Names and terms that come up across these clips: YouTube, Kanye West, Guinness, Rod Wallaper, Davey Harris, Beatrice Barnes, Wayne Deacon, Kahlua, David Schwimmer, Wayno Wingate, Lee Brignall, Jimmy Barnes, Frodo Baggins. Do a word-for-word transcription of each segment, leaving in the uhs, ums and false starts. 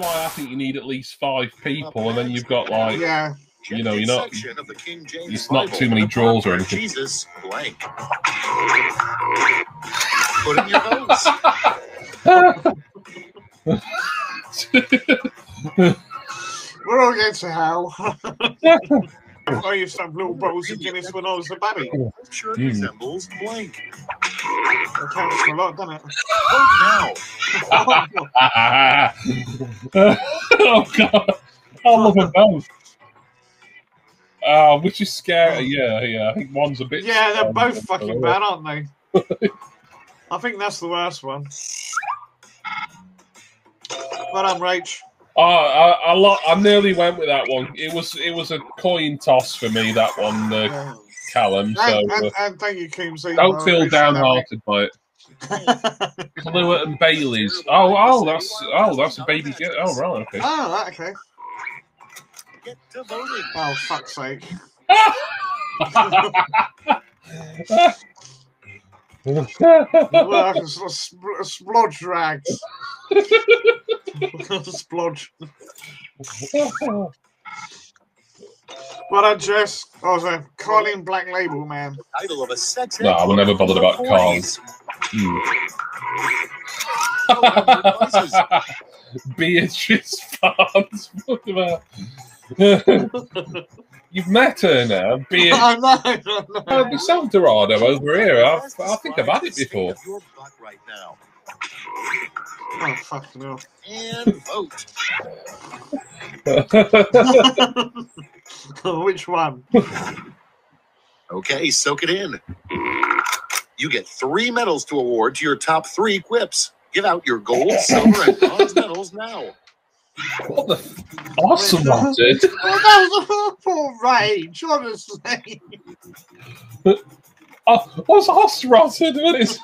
why I think you need at least five people, and then you've got like, yeah. you know, you're not, it's not too many draws or anything. Jesus, blank. Put in your votes. We're all against the how. I used to have little bowls of Guinness when I was a baby. Sure it resembles blank. That counts for a lot, doesn't it? Oh, no. Oh, God. I love them both. Uh, which is scary. Yeah, yeah. I think one's a bit... Yeah, they're both fucking bad, aren't they? I think that's the worst one. Well done, Rach. Oh, I, I, lot, I nearly went with that one. It was it was a coin toss for me, that one, uh, yeah. Callum. So, and, and, and thank you, Coomsey. Don't feel downhearted by it. Kahlua and Bailey's. Oh, oh, that's oh, that's a baby girl. Oh, right, okay. Oh, right, okay. Get devoted. Oh, fuck's sake. Well, splodge rags. Splodge. Well done, Jess. I was a Carlin Black Label man. Title of a sex. No, I'm never bothered about cars. Mm. Beatrice Barnes. You've met her now, Beatrice. Oh, no, no, no. Oh, we sell Dorado over here. I, I think I've had it before. Right now. Oh, fucking hell. And vote. Which one? Okay, soak it in. You get three medals to award to your top three quips. Give out your gold, silver, and bronze medals now. What the f awesome one, dude. That was awful rage, honestly. Oh, what's horse rotted? What is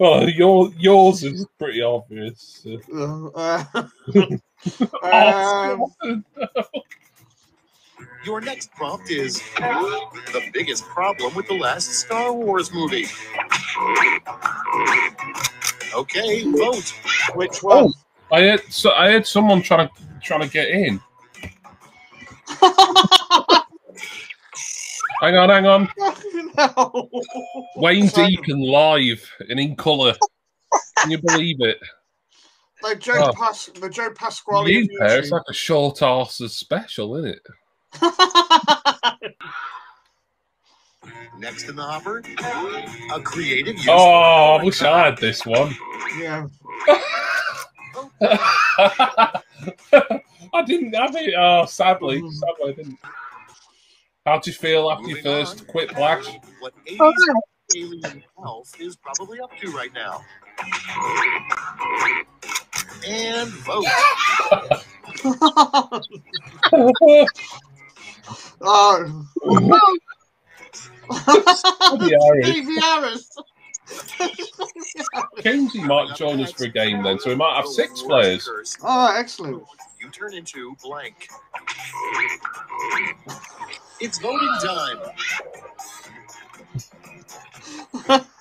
oh, your, yours is pretty obvious. Uh, uh, um... Your next prompt is the biggest problem with the last Star Wars movie. Okay, vote. Which one? Oh, I had so I had someone trying to trying to get in. Hang on, hang on. No. Wayne Deacon live and in colour. Can you believe it? The Joe, oh. Pas the Joe Pasquale. You pair, it's like a short arses special, isn't it? Next in the hopper, a creative use. Oh, I wish I had this one. Yeah. I didn't have it. Oh, sadly. Mm. Sadly, I didn't. How do you feel after your first quit black? What alien, alien health is probably up to right now. And vote. Oh. Davey Harris. Kenzie might join us for a game then, so we might have six players. Oh, excellent. You turn into blank. It's voting time.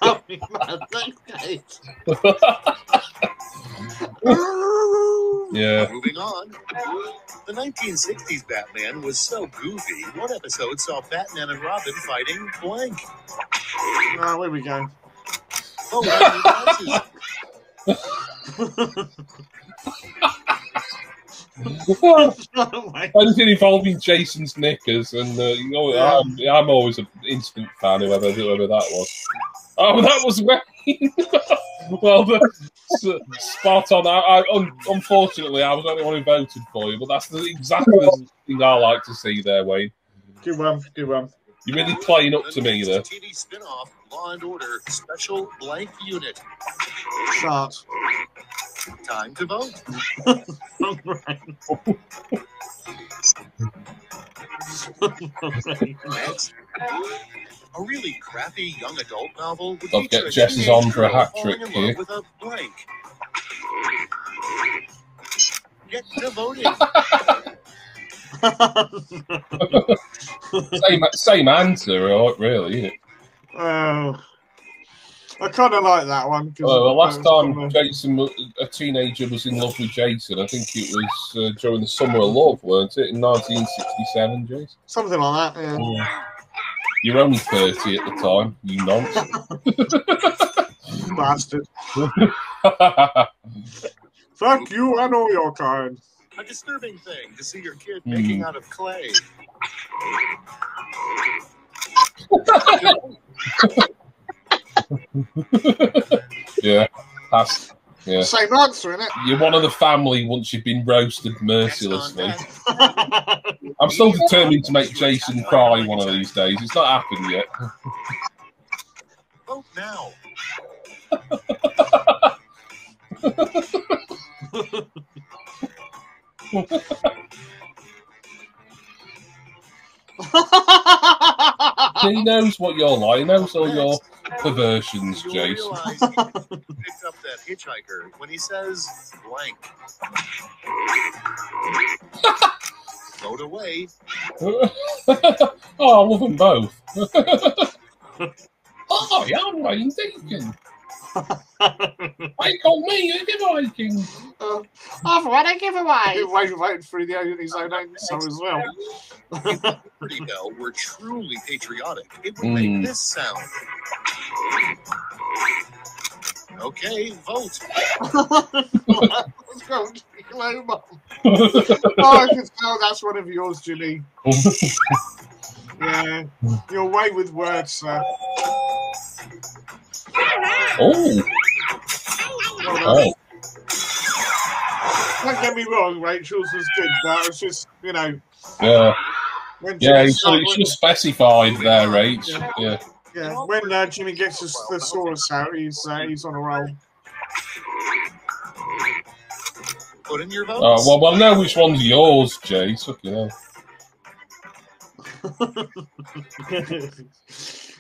Oh, my thanks, yeah. Moving on. The nineteen sixties Batman was so goofy. One episode saw Batman and Robin fighting blank. Oh, where we go? Oh, anything involving Jason's knickers, and uh, you know, yeah. I'm, I'm always an instant fan. Whoever, whoever that was. Oh, that was Wayne. Well, the, spot on. I, I un, unfortunately, I was the only one who voted for you, but that's the exactly the thing I like to see there, Wayne. Good one, good one. You're really playing up to me there. T V spin-off, Law and Order Special Blank Unit. Shot. Time to vote. All right. Next, a really crappy young adult novel with I'll get Jess's on for a hat trick here. With a blank. Get devoted. same, same answer, really. Oh. I kind of like that one. Well, the last time kinda... Jason, a teenager, was in love with Jason, I think it was uh, during the Summer of Love, weren't it? In nineteen sixty-seven, Jason? Something like that, yeah. Mm. You're only thirty at the time, you nonce. Bastard. Fuck you and all your kind. A disturbing thing to see your kid mm. making out of clay. Yeah, that's yeah. Same answer, innit? You're one of the family once you've been roasted mercilessly. I'm still determined to make Jason cry one of these days. It's not happened yet. Vote now. He knows what you're like. He knows all your perversions, Jason. You realize he picked up that hitchhiker when he says blank. Vote away. Oh, I love them both. Oh, yeah, I'm Wayne Deacon. Wait on me, a giveaway king. Uh, I've won a giveaway. Wayne waiting for the his own so as well. If the Liberty Bell were truly patriotic, it would mm. make this sound. Okay, vote. Oh, I can tell that's one of yours, Jimmy. Yeah, you're way with words, sir. Oh. Oh. Don't get me wrong, Rachel's was good, but it's just, you know. Yeah. Yeah, it's just specified there, Rach. Yeah. Yeah. Yeah. When uh, Jimmy gets his thesaurus out, he's uh, he's on a roll. Put in your votes. Oh well, well, I know which one's yours, Jay. Fucking hell.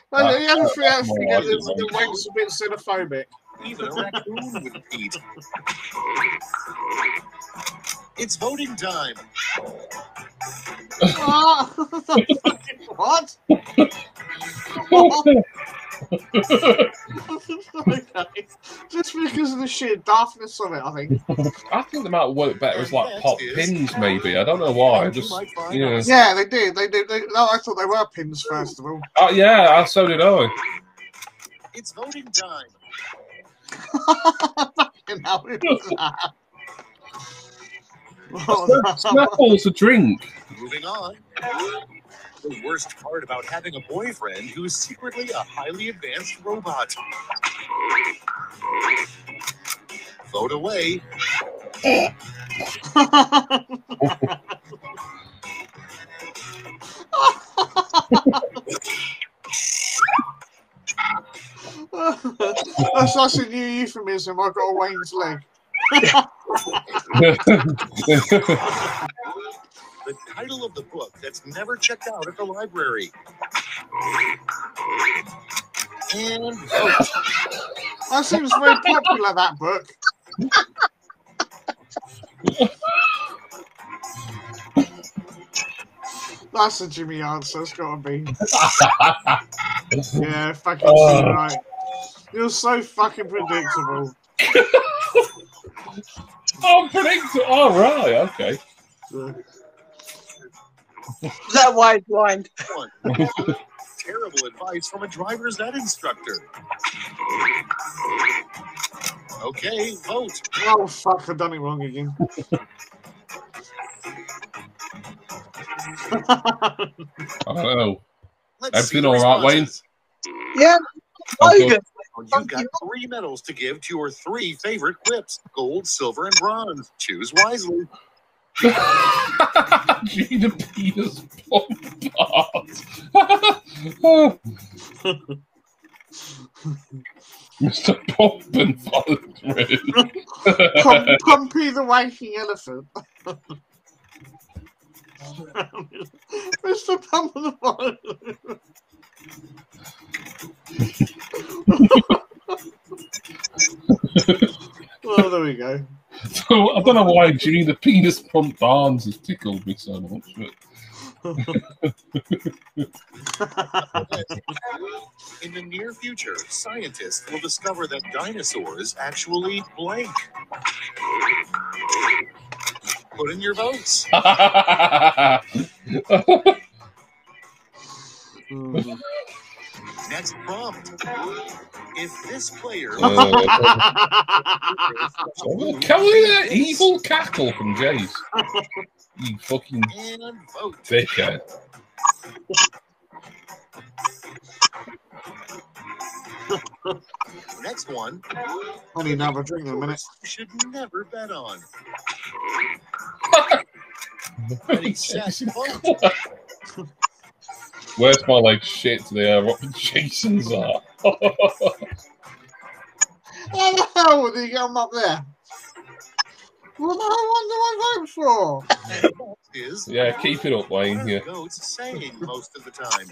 Well, the other thing I think the Wake's a bit xenophobic. Even a raccoon would eat. It's voting time. Oh, what? Okay. Just because of the sheer daftness of it, I think. I think they might work better as like pop pins, maybe. I don't know why. Just yeah, yeah, they did. They did. They, no, I thought they were pins first of all. Oh yeah, so did I. It's voting time. Snapple's a drink. Moving on. The worst part about having a boyfriend who is secretly a highly advanced robot. Vote away. That's such a new euphemism. I got a Wayne's leg. The title of the book that's never checked out at the library. And vote. That seems very popular, that book. That's the Jimmy answer, it's gotta be. Yeah, fucking uh. right. You're so fucking predictable. I'm predictable. Oh, right, okay. Yeah. Is that why it's blind? Terrible advice from a driver's ed instructor. Okay, vote. Oh, fuck, I've done it wrong again. I don't know. I've been all right, Wayne. Yeah. Oh, you got three medals to give to your three favorite quips: gold, silver, and bronze. Choose wisely. Gina Peters Bombard. Mister Pumpin' Pump, Pumpy the Waking Elephant. Mister Pumpin' the Waking. Well, there we go. So, I don't know why Jimmy the Penis Pump Barnes has tickled me so much, but In the near future, scientists will discover that dinosaurs actually blank. Put in your votes. Next prompt. If this player... Uh, can we hear that evil cackle from Jace? You fucking... And vote. Dickhead. Next one. I need another drink in a minute. You should never bet on. Ready, set, vote. Where's my like shit there? What the Jasons are? How the hell did you get them up there? What the hell do I vote for? Is yeah, keep it up, Wayne. Yeah. Goats saying most of the time.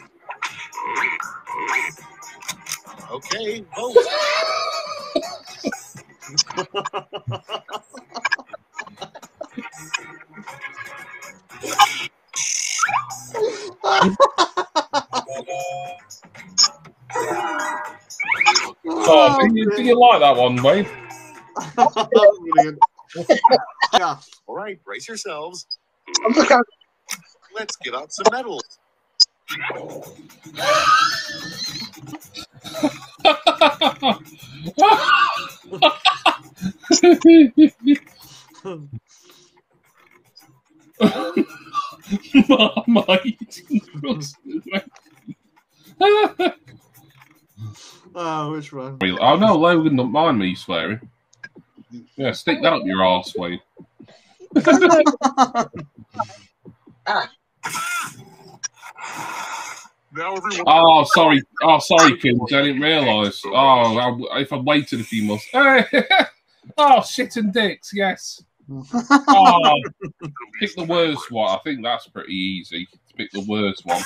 Okay, vote. Oh, do, you, do you like that one, Wayne? Yeah. All right, brace yourselves. Let's give out some medals. Marmite. Oh, which one? Oh no, Logan don't mind me swearing. Yeah, stick that up your arse, Wayne. Oh, sorry. Oh, sorry, kids. I didn't realise. Oh, I, if I waited a few months. Oh, shit and dicks, yes. Oh, pick the worst one. I think that's pretty easy. Pick the worst one.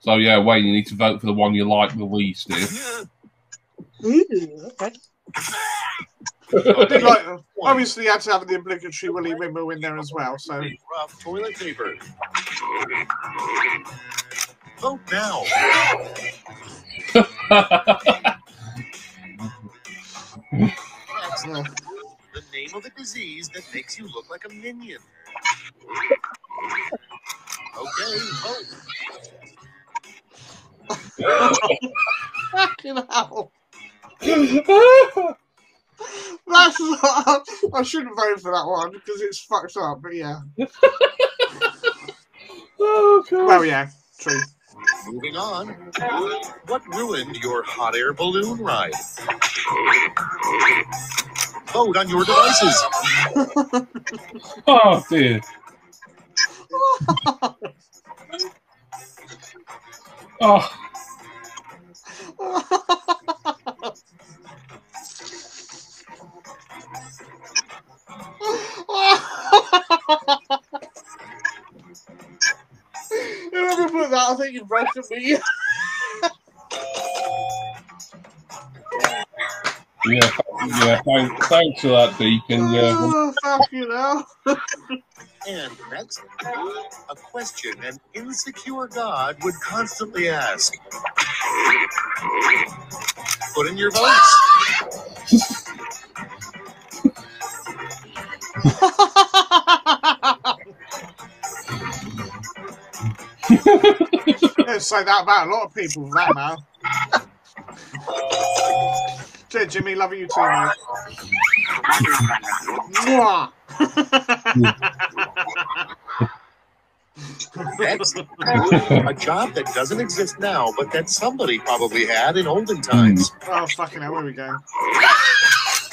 So, yeah, Wayne, you need to vote for the one you like the least, dude. Ooh, okay. I like, obviously, you had to have the obligatory Willy Wimble in there as well. So, rough toilet paper. Vote now. That's not the name of a disease that makes you look like a minion. Okay, vote. Fucking hell. That's not, I shouldn't vote for that one because it's fucked up, but yeah. Oh, God. Well, yeah, true. Moving on. What ruined your hot air balloon ride? Vote on your devices. Oh, dear. Oh. Whoever put that, I think you broke me. Yeah, yeah, thanks, thanks for that, Deacon. Yeah. Oh, fuck you now. And next, a question an insecure god would constantly ask. Put in your votes. Don't say that about a lot of people, that man. Jay, Jimmy, love you too, man. Mwah! Next, a job that doesn't exist now, but that somebody probably had in olden times. Oh, fucking hell, where we go?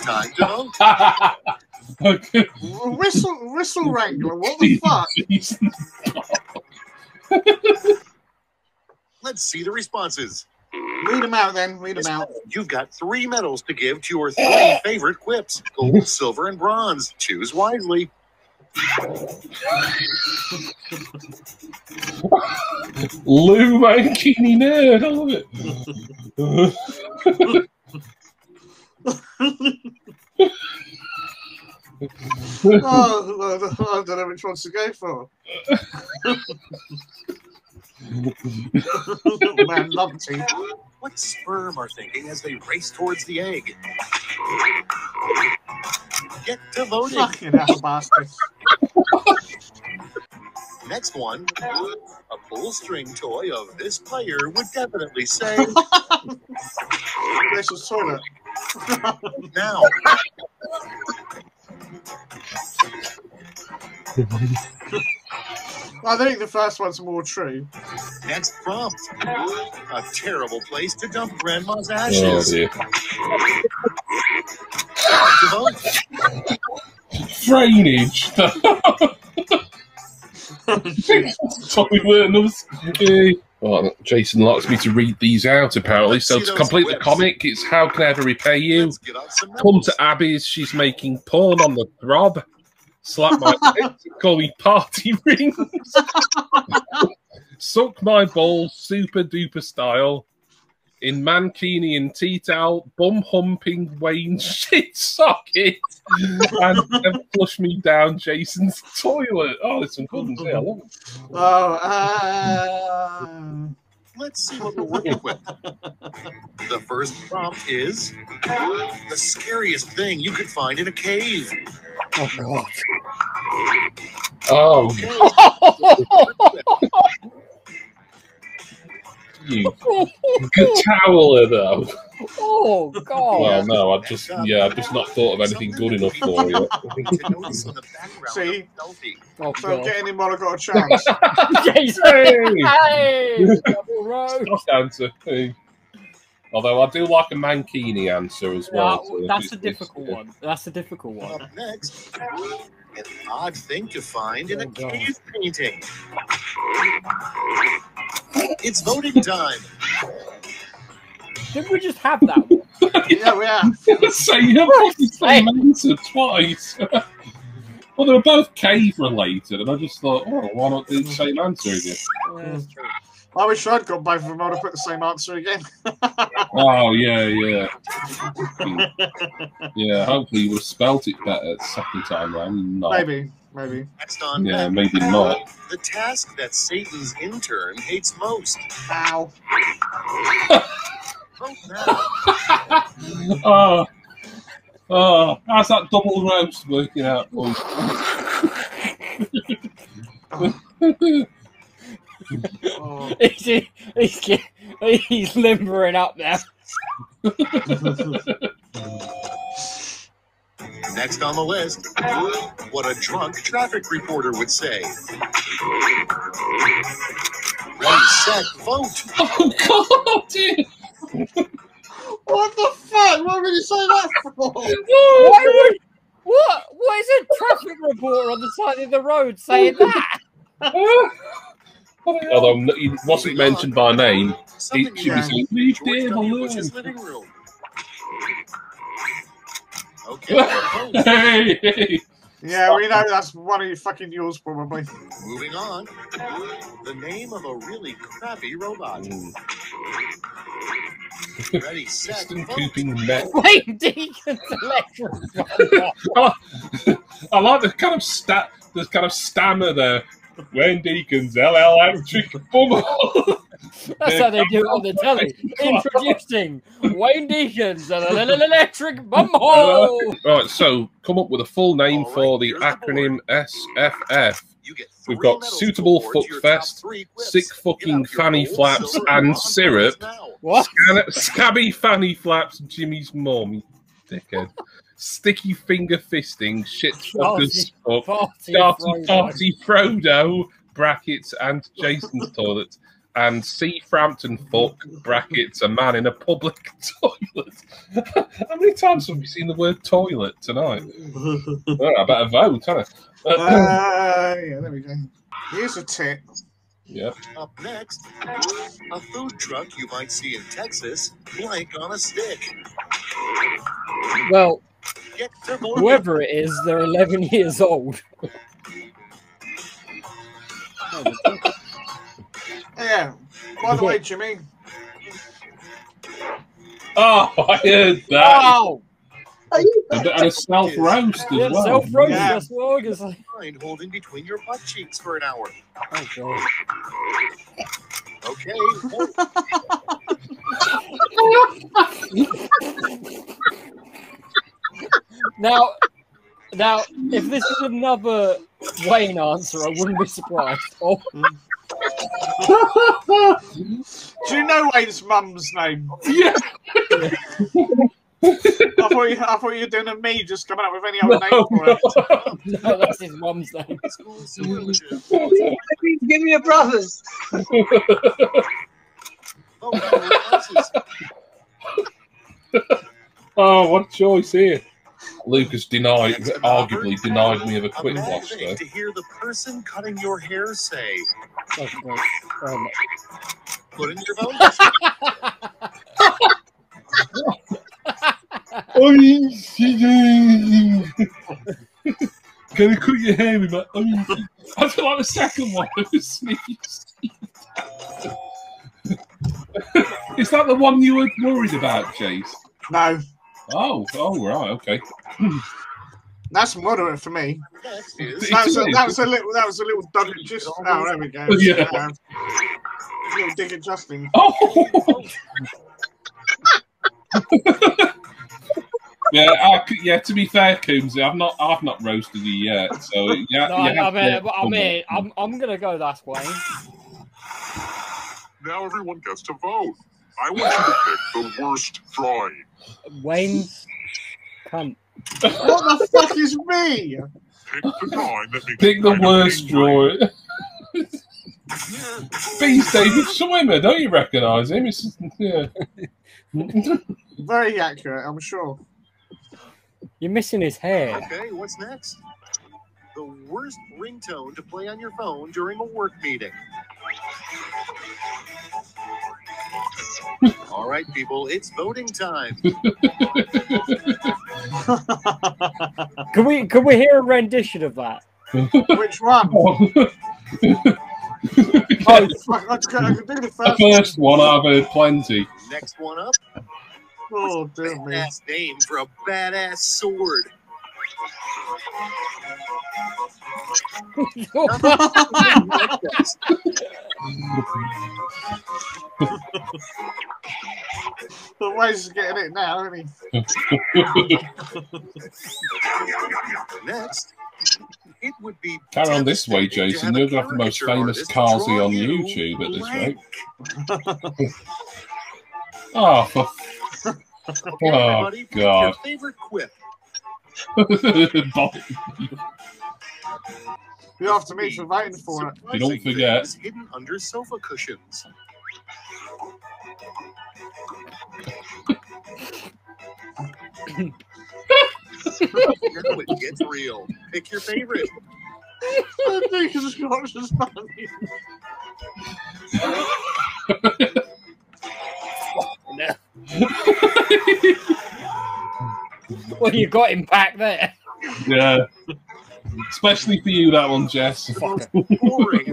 Time to vote. Okay. Whistle, whistle wrangler, what the fuck? Let's see the responses. Read them out then, read them out. You've got three medals to give to your three favorite quips. Gold, silver, and bronze. Choose wisely. Lou Mankini nerd, I love it. oh, I don't know which ones to go for. Man, lumpy. What sperm are thinking as they race towards the egg? Get to voting. Fucking hell, bastards. Next one, a pull-string toy of this player would definitely say... This is toilet. Now. I think the first one's more true. Next prompt, a terrible place to dump grandma's ashes. Oh, drainage. Well, Jason likes me to read these out, apparently. Let's so to complete whips. The comic, it's How Can I Ever Repay You? Come to Abby's, she's making porn on the throb. Slap my face, call me party rings. Suck my balls, super duper style. In mankini and tea towel, bum humping Wayne shit socket, and flush me down Jason's toilet. Oh, there's some good ones there. I love it. Oh, uh... let's see what we're working with. The first prompt is the scariest thing you could find in a cave. Oh, God. Oh. You towel though. Oh God! Well, no, I've just yeah, I've just not thought of anything good enough for you. See, oh, so getting him while I got a chance. Hey. Double row. Answer. Hey. Although I do like a mankini answer as well. No, so that's a difficult yeah. one. That's a difficult one. Up next, an odd thing to find oh, in a God. cave painting. It's voting time. Didn't we just have that one? Yeah, we have. So you've probably said answer twice. Well, they were both cave related, and I just thought, oh, why not do the same answer again? Yeah, that's true. I wish I'd got both of them. I'd have put the same answer again. Oh, yeah, yeah. Yeah, hopefully you would have spelt it better the second time round. No. Maybe, maybe. Next on. Yeah, maybe not. The task that Satan's intern hates most. Ow. Oh, oh, how's that double roast working out for you? Oh. he's, he's, he's limbering up now. Next on the list, what a drunk traffic reporter would say. One sec, vote. Oh, God, dude. What the fuck? What would you say that for? Why would, what? What is a traffic reporter on the side of the road saying that? Although he wasn't mentioned by name, he should be saying, leave Dave alone. Okay. Hey, hey. Yeah, we know that's one of your fucking yours, probably. Moving on. The name of a really crappy robot. Ready, set, vote. Wait, Deacon's electric. I like the kind of sta the kind of stammer there. When Deacon's L L M chicken bubble. That's how they do it on the telly. Introducing Wayne Deacon's electric bumhole. Right, so come up with a full name right, for the acronym the S F F. We've got suitable fuckfest, sick fucking fanny flaps and syrup, scan scabby fanny flaps, Jimmy's mum, dickhead. Sticky finger fisting, shit fuckers, Darty Darty Frodo, brackets, and Jason's toilet, and C. Frampton fuck, brackets, a man in a public toilet. How many times have we seen the word toilet tonight? Oh, I better vote, can't I? Uh, uh, yeah, there we go. Here's a tip. Yeah. Up next, a food truck you might see in Texas, blank on a stick. Well, whoever it is, they're eleven years old. Yeah. By the way, Jimmy. Oh, I heard that. Oh. And, and a self roast as well. Self roast. Yeah. That's what I was like. Holding between your butt cheeks for an hour. Oh God. Okay. now, now, if this is another Wayne answer, I wouldn't be surprised. Oh. Do you know Wayne's mum's name? Yeah. I thought you, I thought you were doing a me just coming up with any other no, name for it. No, that's his mum's name. Give me your brothers. Oh, what a choice here. Lucas denied, arguably denied me of a quick wash. Though. To hear the person cutting your hair say, oh, no. Oh, no. "Put in your bonus." Can I cut your hair with my? I feel like the second one was sneezed. Is that the one you were worried about, Chase? No. Oh, oh, right, okay. That's murdering for me. That was a, that was a little, that was a little dog at just. Oh, there we go. Yeah. Uh, a little dig at Justin. Oh. yeah, I, yeah. To be fair, Coomsy, I've not, I've not roasted you yet. So yeah, no, I mean, I mean, I'm, I'm gonna go that way. Now everyone gets to vote. I want you to pick the worst drawing. Wayne's cunt. What the fuck is me? Pick the drawing that makes Pick the worst drawing. Beast David Schwimmer, don't you recognise him? It's, yeah. Very accurate, I'm sure. You're missing his hair. Okay, what's next? The worst ringtone to play on your phone during a work meeting. All right, people, it's voting time. Can we can we hear a rendition of that? Which one? Oh, I can do the first, the first one. I've heard plenty. Next one up. Oh, damn badass me. Name for a badass sword. The way's getting it now, isn't he? Next, it would be carry on this way, Jason. You'll have the most famous Kazi on YouTube at this rate. Oh, for... oh, God. Your favorite quip. You have to make sure voting for it. You don't forget. Hidden under sofa cushions. Now it gets real. Pick your favorite. I think it's Scottish is funny. Well, you got him back there. Yeah. Especially for you, that one, Jess. You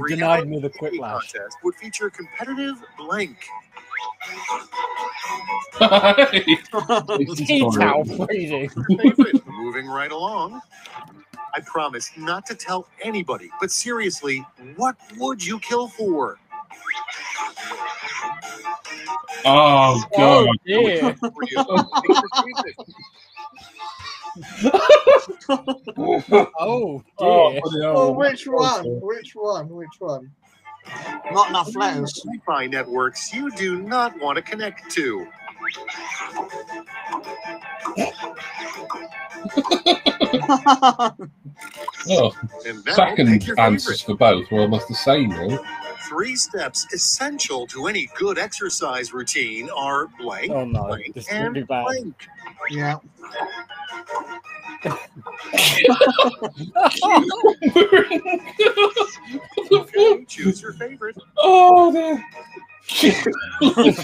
denied me the quick lash. Would feature competitive blank. Tea towel freezing. Moving right along. I promise not to tell anybody, but seriously, what would you kill for? Oh, God. Oh, dear. Oh, dear. Oh, which one? Which one? Which one? Not enough letters. Wi-Fi networks you do not want to connect to. Oh, second answers for both were almost the same, really. Three steps essential to any good exercise routine are blank, oh, no, blank, and really blank. Yeah. Okay, choose your favorite. Oh, the...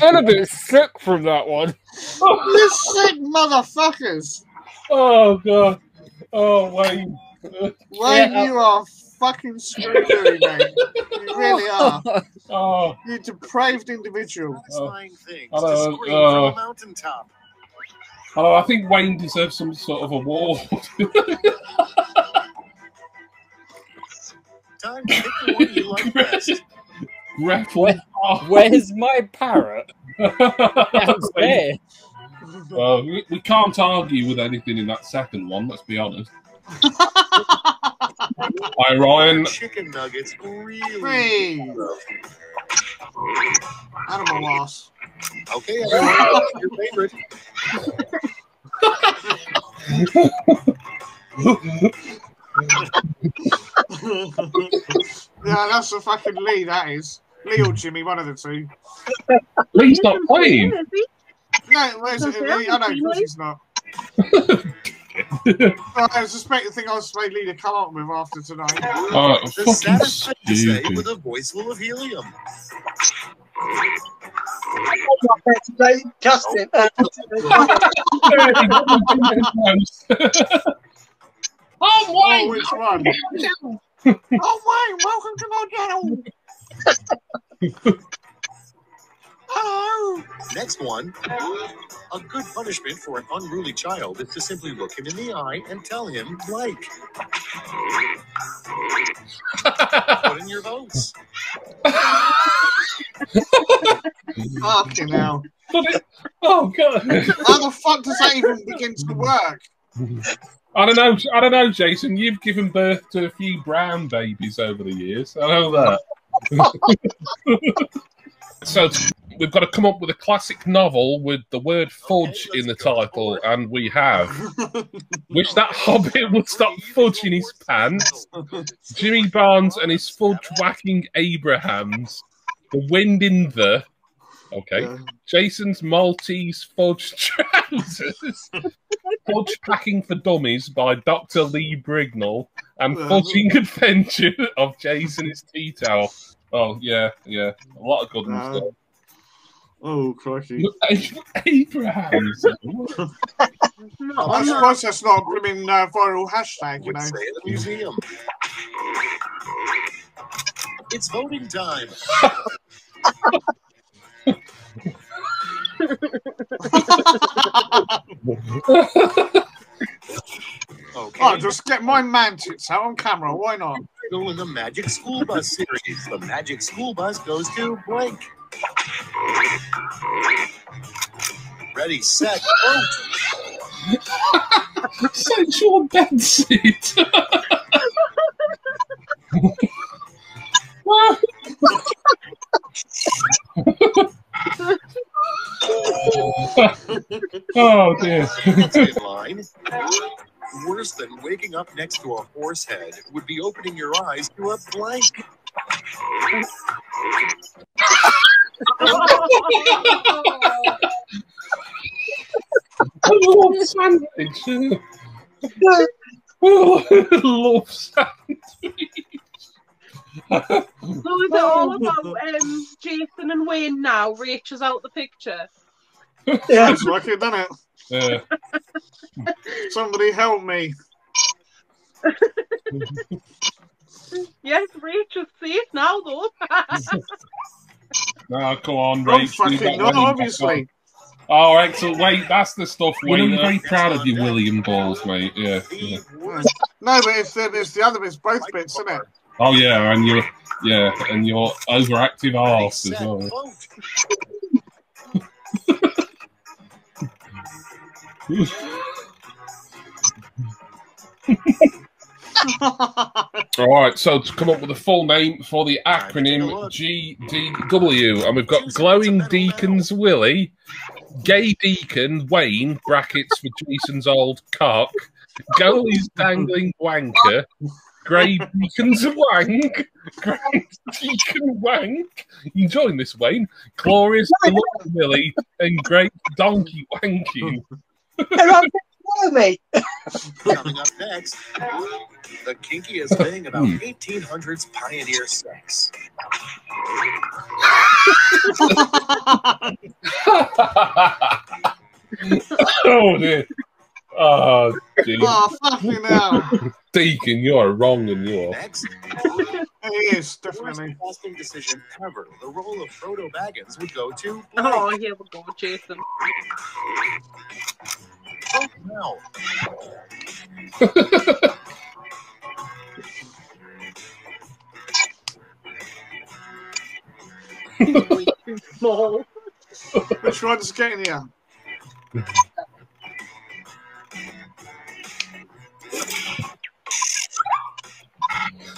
I'm a bit sick from that one. You sick motherfuckers. Oh, God. Oh, Wayne. Wayne, yeah. You are fucking screwed, mate. You really are. Oh. You depraved individual. Satisfying oh. things oh. to scream oh. from a mountaintop. Oh, I think Wayne deserves some sort of award. Time to pick the one you like best. Where, where's my parrot? There. Uh, we, we can't argue with anything in that second one, let's be honest. Hi, Ryan. Chicken nuggets, really? Animal loss. Okay, everyone, your favorite. Yeah, that's a fucking Lee, that is. Lee or Jimmy, one of the two. Lee's not playing. No, where's it? Lee? I know, because he's not. I suspect the thing I was supposed to come up with after tonight. Oh, the saddest thing to say with a voice full of helium. Today, Justin. Oh, Wayne! Oh, which one? Oh, Wayne, welcome to my channel. Hello. Next one. A good punishment for an unruly child is to simply look him in the eye and tell him, like. Put in your votes. Fucking hell. Oh, God. How the fuck does that even begin to work? I don't know, I don't know, Jason. You've given birth to a few brown babies over the years. I know that. So we've got to come up with a classic novel with the word fudge okay, in the title, and we have. Wish that hobbit would stop fudging his pants. Jimmy Barnes and his fudge-whacking Abrahams. The wind in the... Okay. Yeah. Jason's Maltese fudge trousers. Fudge packing for dummies by Doctor Lee Brignall. And fudging adventure of Jason his tea towel. Oh, yeah, yeah. A lot of good ones there. Oh, crikey. Abrahams. No, I'm surprised that's not a blooming uh, viral hashtag, you know. Say the museum. It's voting time. Okay. Oh, just get my man tits out on camera. Why not? Go in the Magic School Bus series. The Magic School Bus goes to blank. Ready, set, vote. Sensual bed seat. Oh dear. Line. Worse than waking up next to a horse head would be opening your eyes to a blank. Love sandwich. Love sandwich. So is it all about um, Jason and Wayne now? Rachel's out the picture. Yeah, it's lucky, done it. Yeah. Somebody help me. Yes, Rachel's safe now, though. No, come on, Rachel. Oh, not, obviously. Oh, excellent. Wait, that's the stuff, Wayne. I'm very proud of you, William Balls, mate. Yeah. Yeah. No, but it's the, it's the other bits, both bits, isn't it? Oh, yeah, and you're, yeah, and your overactive arse as well. All right, so to come up with a full name for the acronym G D W, and we've got Glowing Deacons Willie, Gay Deacon Wayne, brackets for Jason's old cock, Goalie's Dangling Wanker, Grey Deacons Wank, Grey Deacon Wank, you enjoying this, Wayne? Glorious Glory Willie, and Great Donkey Wanky. They're on below me. Coming up next, the kinkiest thing about eighteen hundreds pioneer sex. Oh dear. Oh, dear. Oh, fucking hell. Deacon, you are wrong and you are. Next. It is, definitely. The worst casting decision ever. The role of Frodo Baggins would go to... Oh, here we go, Jason. Oh, no. Too small. Which one's getting here?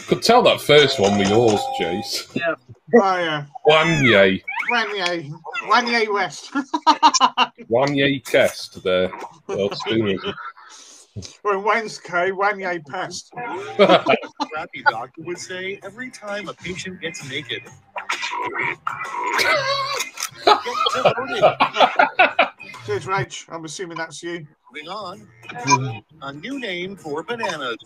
Could tell that first one with yours, Chase. Yeah. Oh, yeah. Wanye. Wanye. Wanye West. Wanye Kest there. Well, spooning. Or Wednesday, Wanye Pest. Crappy doctor would say every time a patient gets naked. Cheers, Rach. I'm assuming that's you. Moving on. A new name for bananas.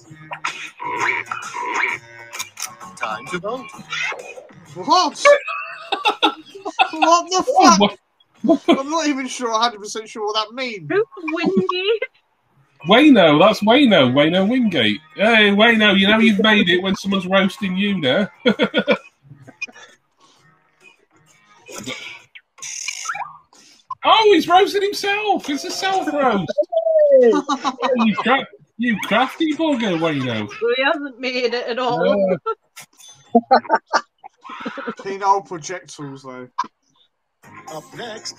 Time to vote. What? What the fuck? Oh, I'm not even sure, one hundred percent sure what that means. Wingate? Wayno, that's Wayno. Wayno Wingate. Hey, Wayno, you know you've made it when someone's roasting you now. Oh, he's roasted himself. It's a self-roast. you, cra you crafty bugger, Wayno. He hasn't made it at all. Uh, Clean old projectiles, though. Up next,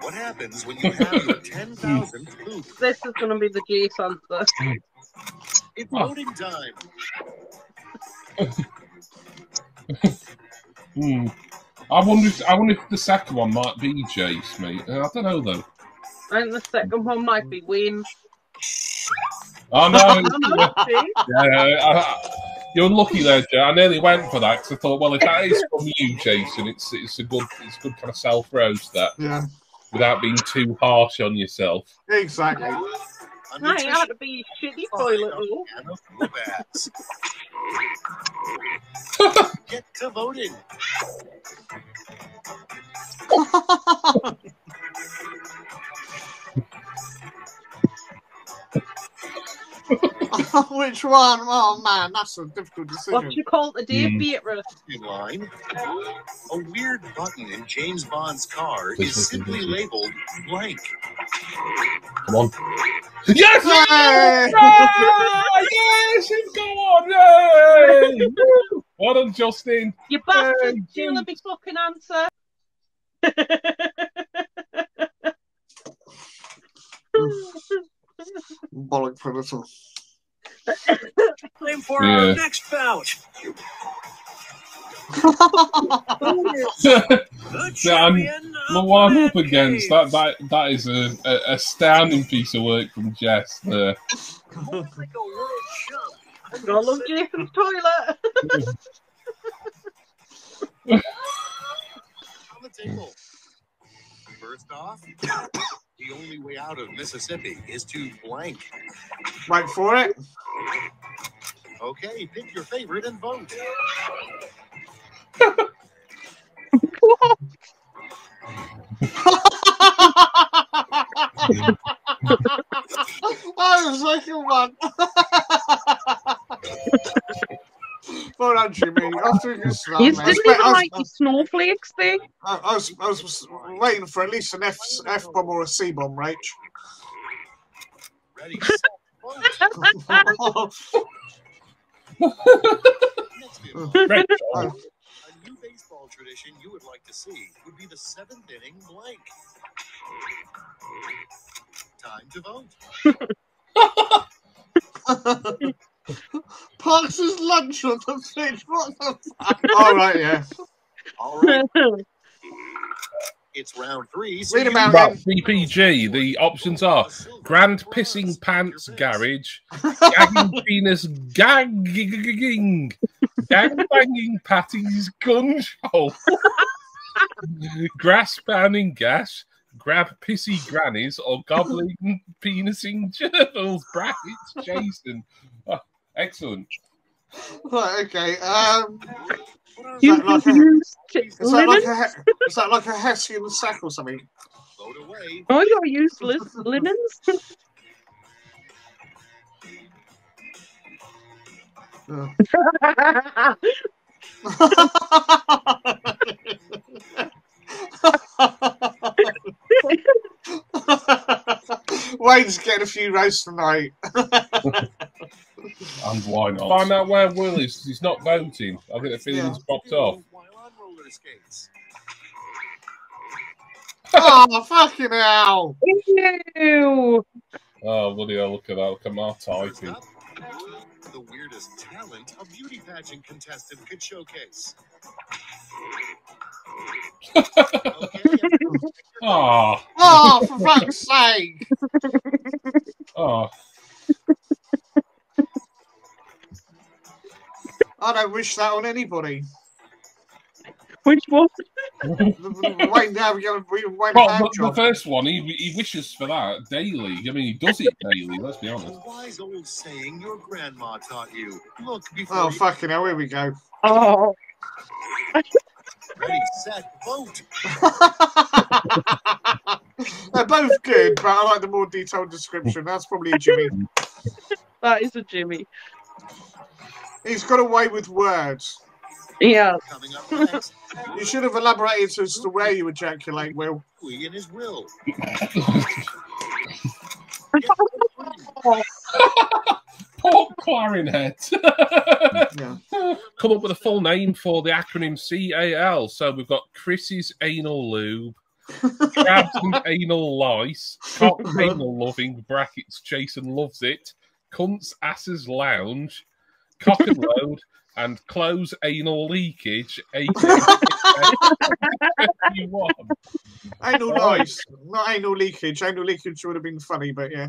what happens when you have your ten thousandth poop? This is going to be the Jace answer. It's loading time. hmm. I wonder, if, I wonder if the second one might be Jace, mate. I don't know, though. I think the second one might be Wayne. Oh, no. yeah, yeah, I, you're unlucky there, Jay. I nearly went for that because I thought, well, if that is from you, Jason, it's it's a good it's a good kind of self-roast, that. Yeah. Without being too harsh on yourself. Exactly. I had to be shitty toilet all. Get to voting. Which one? Oh man, that's a difficult decision. What you call the day, mm. Beatrice? Line. A weird button in James Bond's car please is simply labelled blank. Come on. Yes! Hey! Hey! Yes! She's gone! Yay! Well done, Justin. You bastard! She'll let me fucking answer. Bollock for little. Claim for yeah. Our next pouch. The one up against that, that that is a, a astounding piece of work from Jess there. I love Jason's toilet. On the table. First off, the only way out of Mississippi is to blank. Right for it. Okay, pick your favorite and vote. I was like a one. Well done, Jimmy. I think you didn't even like the snowflakes thing. I, I, was, I was waiting for at least an F, F bomb or a C bomb, Rach. Ready? Rach, uh, a new baseball tradition you would like to see would be the seventh inning blank. Time to vote. Parks' lunch on the fridge. What the fuck? All right, yeah. All right. It's round three. So read about it. C P G. The options are Grand Pissing Pants Garage, Gagging Penis Gagging, Gang Banging Patty's Gun Show, Grass Pounding Gas, Grab Pissy Grannies, or Gobbling Penising Journals. Brackets, Jason. Oh, excellent. Right, okay. Um, is, that like a, is, that like a, is that like a Hessian sack or something? Oh, you're useless. Linens? Oh. Wayne's getting a few rows tonight. And why not? Find out where Will is. He's not voting. I think the feeling's yeah. popped off. Oh, fucking hell! Ew. Oh, bloody hell, look at that. Look at my typing. The weirdest talent a beauty pageant contestant could showcase. Oh. Oh, for fuck's sake! Oh. I don't wish that on anybody. Which one? Right now, we got we well, the, the first one, he, he wishes for that daily. I mean, he does it daily, let's be honest. A wise old saying your grandma taught you. Look before oh, you... fucking hell, here we go. Oh. Ready, set, vote. They're both good, but I like the more detailed description. That's probably a Jimmy. That is a Jimmy. He's got away with words. Yeah. You should have elaborated as to where you ejaculate, Will. In his will. Poor clarinet. Yeah. Come up with a full name for the acronym C A L. So we've got Chris's anal lube, Crabs and anal lice, Cock anal loving, brackets Jason loves it, Cunts asses lounge, Cock and load, and close anal leakage. eight, eight, eight, eight, eight, eight, eight, eight, eight, eight, eight, eight, eight, eight, eight, eight, Anal lice, not anal leakage. Anal leakage would have been funny, but yeah.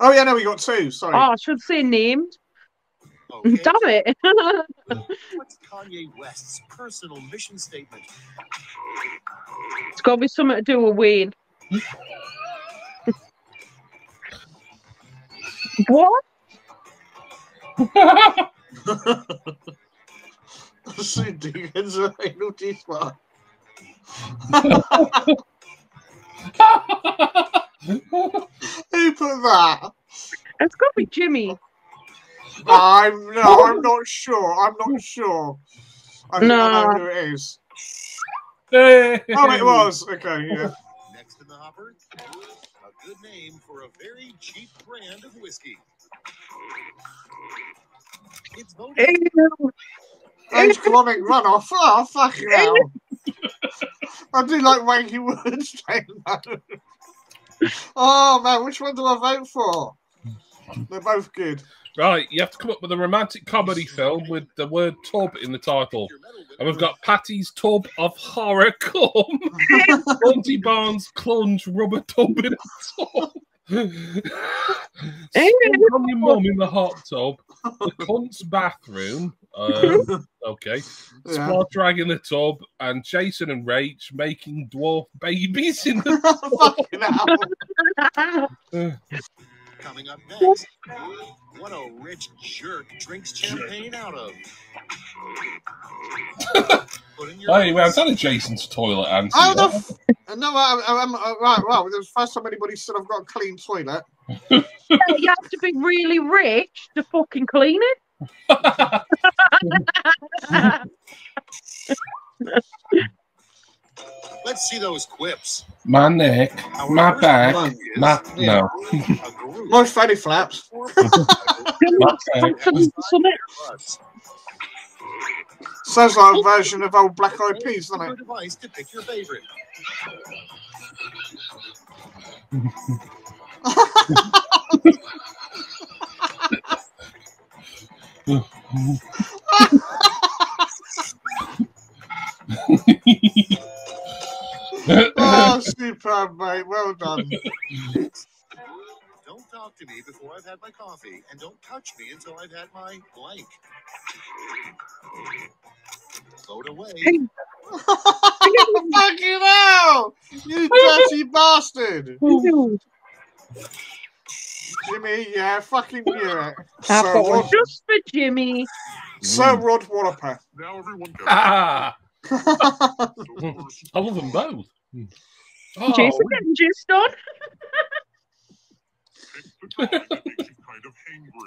Oh yeah, no, we got two. Sorry. Oh, I should say named. Okay. Damn it! What's Kanye West's personal mission statement? It's got to be something to do with Wayne. What? Who put that? It's got to be Jimmy. I'm no, I'm not sure. I'm not sure. I don't no. know who it is. Oh, it was. Okay, yeah. Next in the hopper, a good name for a very cheap brand of whiskey. It's voted. It's chronic runoff. Oh, fuck hell. I do like wanky words. Oh, man, which one do I vote for? They're both good. Right, you have to come up with a romantic comedy film with the word tub in the title. And we've got Patty's Tub of Horror Cum, Bunty Barnes Clunge Rubber Tub in a Tub. On your mum in the hot tub, the cunt's bathroom, um, okay, yeah. Spot drag in the tub, and Jason and Rach making dwarf babies in the tub. Coming up next, what a rich jerk drinks champagne out of. Hey, well, is that a Jason's toilet answer? Oh, no, f no I, I'm, I, right, well, it's the first time anybody said I've got a clean toilet. Yeah, you have to be really rich to fucking clean it. Let's see those quips. My neck, Our my back, my yeah. no, my fatty flaps. Sounds like a version of old Black Eyed Peas, doesn't it? Device to pick your favorite. Oh, superb, mate. Well done. Don't talk to me before I've had my coffee, and don't touch me until I've had my blank. Vote away. Fuck you now, you dirty bastard. Jimmy, yeah, fucking yeah. So Rod, just for Jimmy. Sir Rod Wallaper. Now everyone goes. Ah. I love them both. Oh. Jason getting juiced on.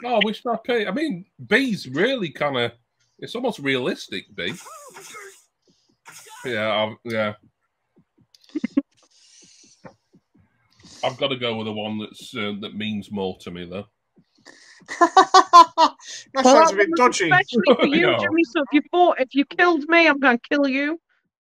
Oh, I wish I could. I mean, B's really kind of. It's almost realistic, B. Yeah, I'm, yeah. I've got to go with the one that's uh, that means more to me, though. That well, sounds a bit dodgy. For you, Jimmy, so if you fought, if you killed me, I'm going to kill you.